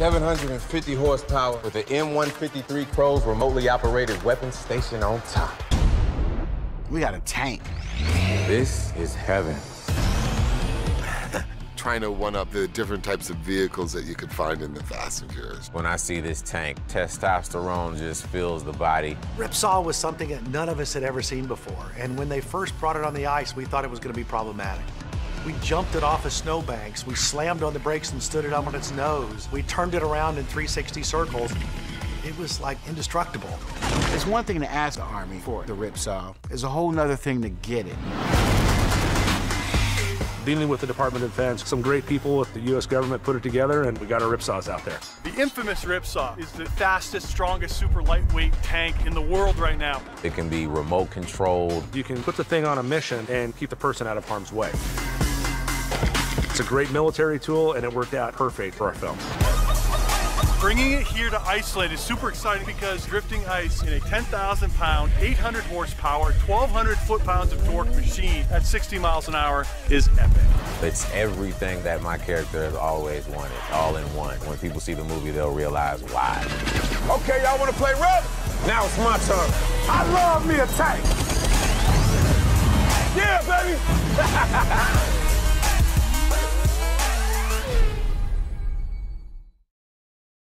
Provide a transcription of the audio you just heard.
750 horsepower with the M153 Crow's remotely operated weapons station on top. We got a tank. This is heaven. Trying to one-up the different types of vehicles that you could find in the Fast and Furious. When I see this tank, testosterone just fills the body. Ripsaw was something that none of us had ever seen before, and when they first brought it on the ice, we thought it was going to be problematic. We jumped it off of snowbanks, we slammed on the brakes and stood it up on its nose. We turned it around in 360 circles. It was like indestructible. It's one thing to ask the Army for the Ripsaw. It's a whole nother thing to get it. Dealing with the Department of Defense, some great people with the U.S. government put it together, and we got our Ripsaws out there. The infamous Ripsaw is the fastest, strongest, super lightweight tank in the world right now. It can be remote controlled. You can put the thing on a mission and keep the person out of harm's way. It's a great military tool, and it worked out perfect for our film. Bringing it here to Iceland is super exciting because drifting ice in a 10,000-pound, 800 horsepower, 1,200 foot-pounds of torque machine at 60 miles an hour is epic. It's everything that my character has always wanted, all in one. When people see the movie, they'll realize why. Okay, y'all want to play red? Now it's my turn. I love me a tank. Yeah, baby.